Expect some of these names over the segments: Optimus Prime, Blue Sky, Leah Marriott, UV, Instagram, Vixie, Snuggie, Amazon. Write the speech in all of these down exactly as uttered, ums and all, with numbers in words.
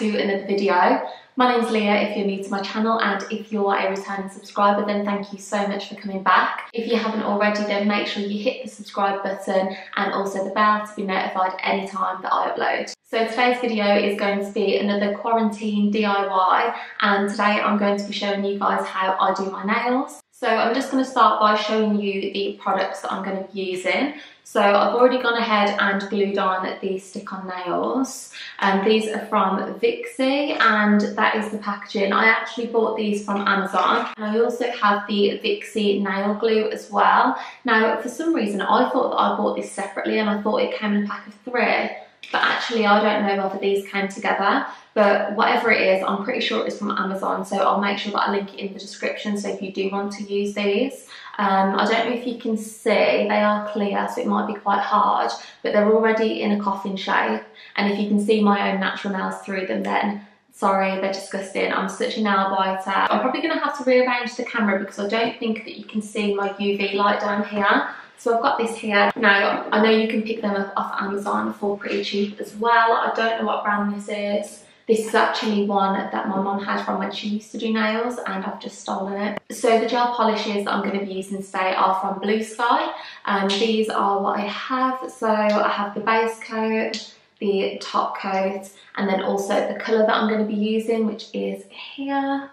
to another video. My name's Leah if you're new to my channel, and if you're a returning subscriber then thank you so much for coming back. If you haven't already then make sure you hit the subscribe button and also the bell to be notified any time that I upload. So today's video is going to be another quarantine D I Y, and today I'm going to be showing you guys how I do my nails. So I'm just going to start by showing you the products that I'm going to be using. So I've already gone ahead and glued on these stick-on nails, and um, these are from Vixie, and that is the packaging. I actually bought these from Amazon, and I also have the Vixie nail glue as well. Now for some reason I thought that I bought this separately and I thought it came in a pack of three, but actually I don't know whether these came together. But whatever it is, I'm pretty sure it's from Amazon, so I'll make sure that I link it in the description, so if you do want to use these. Um, I don't know if you can see, they are clear, so it might be quite hard, but they're already in a coffin shape, and if you can see my own natural nails through them then, sorry, they're disgusting. I'm such a nail biter. I'm probably going to have to rearrange the camera because I don't think that you can see my U V light down here. So I've got this here. Now, I know you can pick them up off Amazon for pretty cheap as well. I don't know what brand this is. This is actually one that my mum had from when she used to do nails, and I've just stolen it. So the gel polishes that I'm going to be using today are from Blue Sky, and um, these are what I have. So I have the base coat, the top coat, and then also the colour that I'm going to be using, which is here.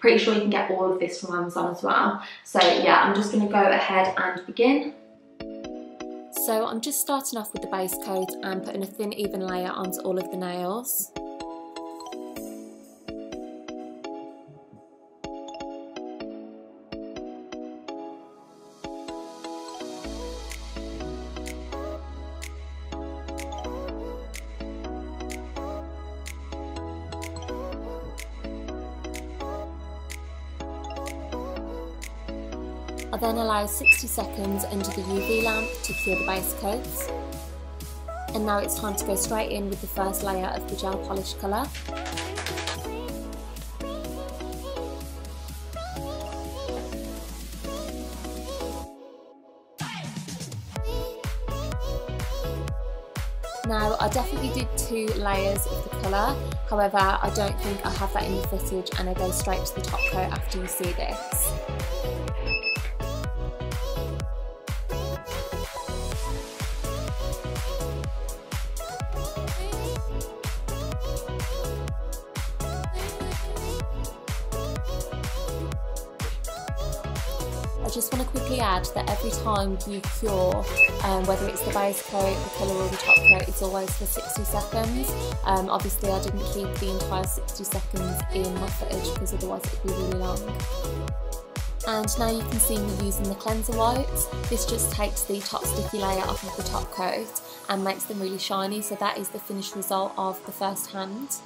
Pretty sure you can get all of this from Amazon as well. So yeah, I'm just going to go ahead and begin. So I'm just starting off with the base coat and putting a thin even layer onto all of the nails. I then allow sixty seconds under the U V lamp to cure the base coats. And now it's time to go straight in with the first layer of the gel polish colour. Now I definitely did two layers of the colour, however I don't think I have that in the footage, and I go straight to the top coat after you see this. I just want to quickly add that every time you cure, um, whether it's the base coat, the colour or the top coat, it's always for sixty seconds. Um, obviously I didn't keep the entire sixty seconds in my footage because otherwise it would be really long. And now you can see me using the cleanser white. This just takes the top sticky layer off of the top coat and makes them really shiny, so that is the finished result of the first hand.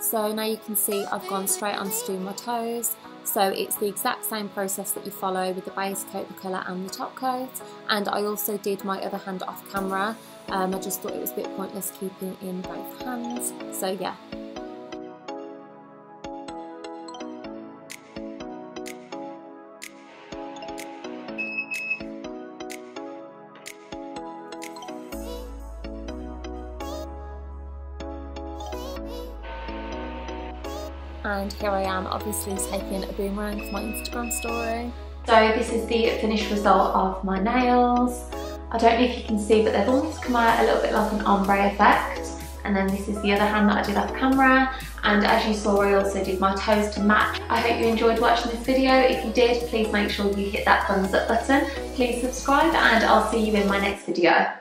So now you can see I've gone straight on to do my toes. So it's the exact same process that you follow with the base coat, the colour and the top coat. And I also did my other hand off camera. Um, I just thought it was a bit pointless keeping in both hands. So yeah. And here I am obviously taking a boomerang for my Instagram story. So this is the finished result of my nails. I don't know if you can see, but they've almost come out a little bit like an ombre effect. And then this is the other hand that I did off camera. And as you saw, I also did my toes to match. I hope you enjoyed watching this video. If you did, please make sure you hit that thumbs up button. Please subscribe, and I'll see you in my next video.